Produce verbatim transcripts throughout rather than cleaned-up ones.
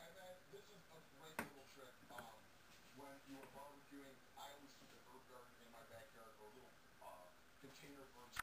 And then this is a great little trick. Um, when you are barbecuing, I always keep an herb garden in my backyard or a little uh, container of herbs.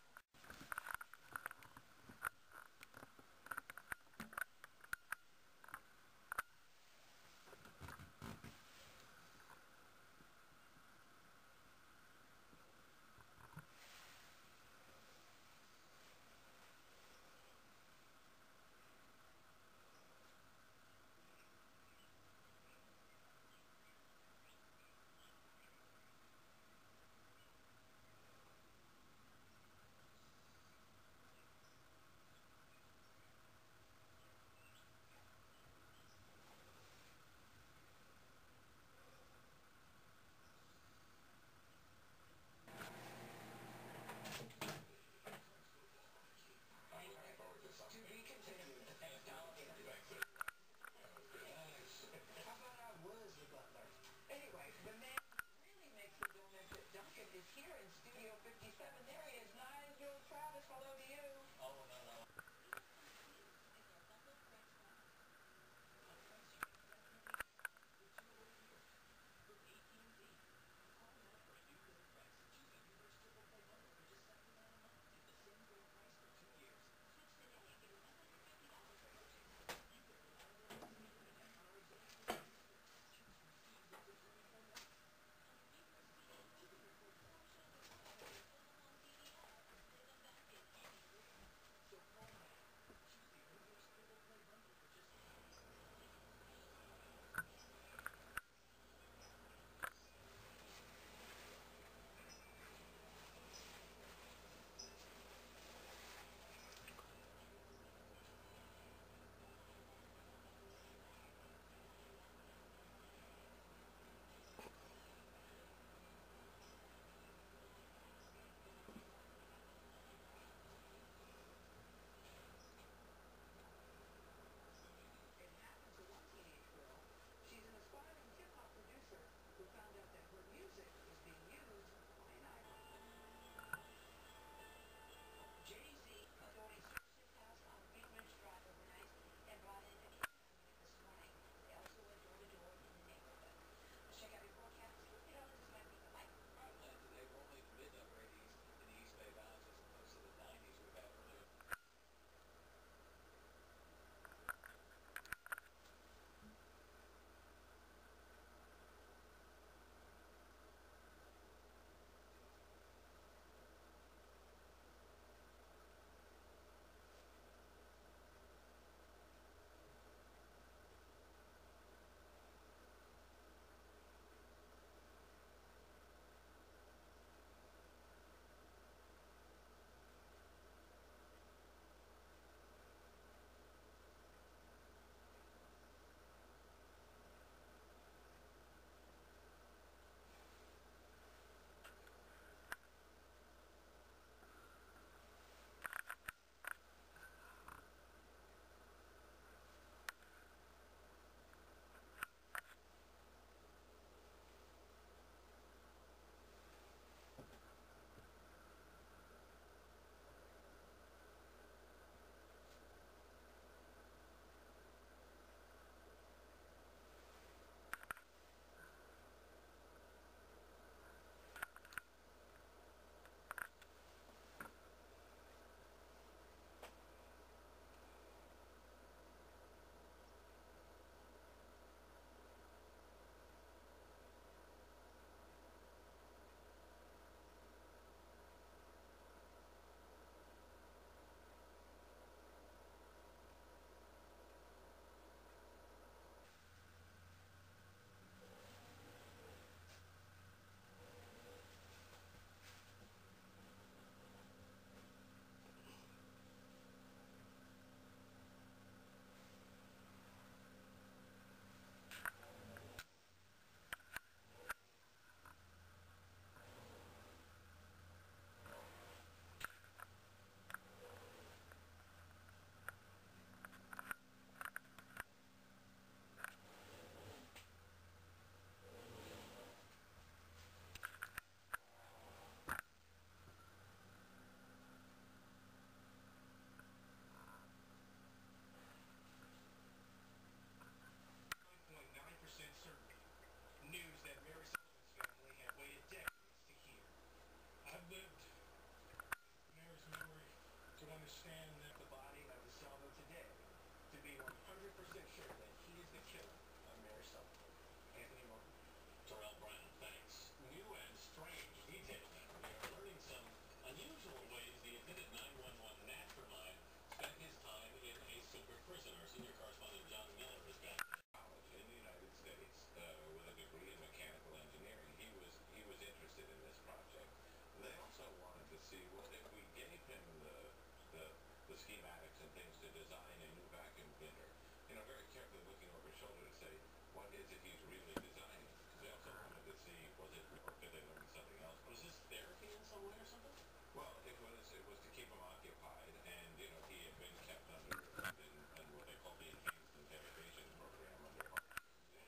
they are one hundred percent sure that he is the killer of Mary Sullivan. Anthony Martin. Terrell Brown, thanks. New and strange details that we are learning some unusual ways the admitted nine one one mastermind spent his time in a super prison. Our senior correspondent John Miller is back in college in the United States uh, with a degree in mechanical engineering. He was he was interested in this project. They also wanted to see what if we gave him the the the schematics and things to design a new vacuum cleaner. You know, very carefully looking over his shoulder to say, what is it he's really designing? They also wanted to see, was it, or did they learn something else? Was this therapy in some way or something? Well, it was, it was to keep him occupied, and, you know, he had been kept under, in, under what they call the enhanced interrogation program under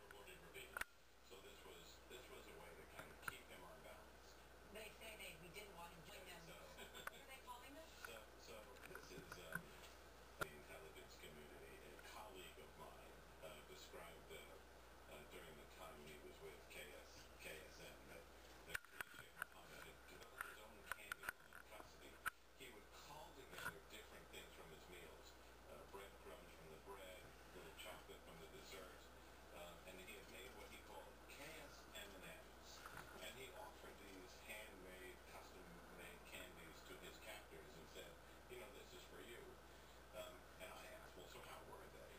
rewarded revenge. So this was, this was a way to kind of keep him on balance. They say they, we didn't want him doing them. So, what are they calling this? So, so this is, um, the intelligence community, a colleague of mine, uh, described uh, uh, during the time he was with K S K S N that the chief commented, developed his own candy in custody. He would call together different things from his meals, uh, breadcrumbs from the bread, little chocolate from the desserts, uh, and he had made what he called K S M and M's, and he offered these handmade, custom-made candies to his captors and said, you know, this is for you. Um, and I asked, well, so how were they?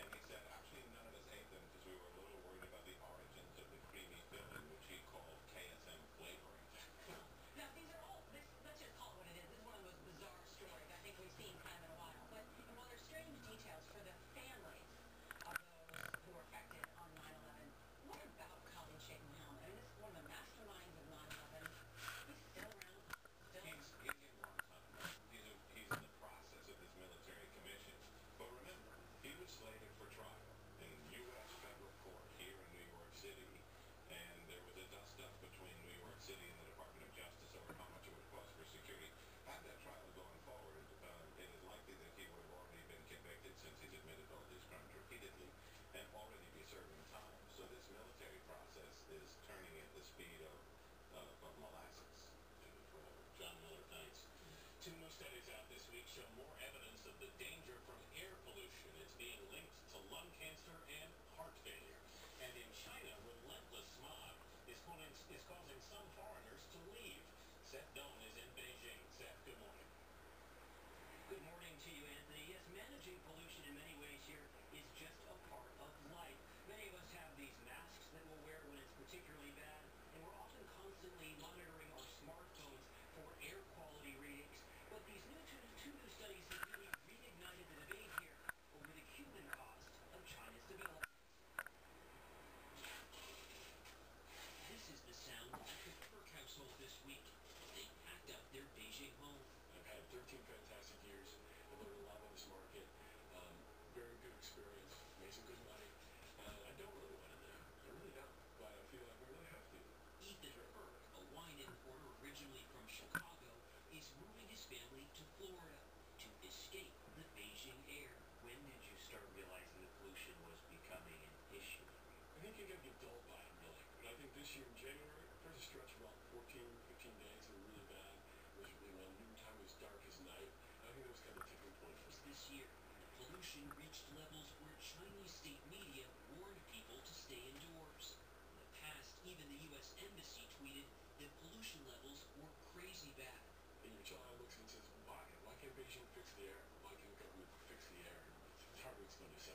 And he said, actually, none of us ate them because we were a little worried about the origins of the creamy filling, which he called K S M flavoring. Now, these are all, this, let's just call it what it is. This is one of the most bizarre stories I think we've seen kind of in a while. But and while there's strange details for the families of those who were affected on nine eleven, what about Khalid Sheikh Mohammed? I mean, this is one of the masterminds of nine eleven. He's still around. Still he's, he's in wartime. He's, a, he's in the process of his military commission. But remember, he was slated for trial in U S federal court here in New York City. And there was a dust-up between New York City and the Department of Justice over how much it would cost for security. Had that trial gone forward, uh, it is likely that he would have already been convicted since he's admitted all these crimes repeatedly and already be serving time. So this military process is turning at the speed of, of, of molasses. John Miller, thanks. Two new studies out this week show more evidence of the danger from air pollution. It's being linked to lung cancer and heart failure. And in China, relentless smog is causing some foreigners to leave. Seth Dong is in Beijing. Seth, good morning. Good morning to you, Anthony. Yes, managing pollution in many ways here is just a part of life. Many of us have these masks that we'll wear when it's particularly bad, and we're often constantly monitoring our smartphones for air quality readings. But these new two, two new studies have really reignited the debate here over the human cost of China's development. This is the sound of the Kirk household this week. They packed up their Beijing home. I've had thirteen fantastic years. I learned a lot about this market. Um, very good experience. Made some good money. Uh, I don't really want to live. I really don't. But I feel like I really have to. Ethan Burke, a wine importer originally from Chicago, is moving his family to Florida to escape the Beijing air. When did you start realizing that pollution was becoming an issue? I think you got to be dulled by it, really. But I think this year in January, there's a stretch of about fourteen, fifteen days that were really bad. It was really well. Noontime was dark as night. I think that was kind of a tipping point for us. This year, pollution reached levels where Chinese state media warned people to stay indoors. In the past, even the U S Embassy tweeted that pollution levels were crazy bad. And your child looks and says, why? Why can't Beijing fix the air? Why can't the government fix the air? It's hard to explain this.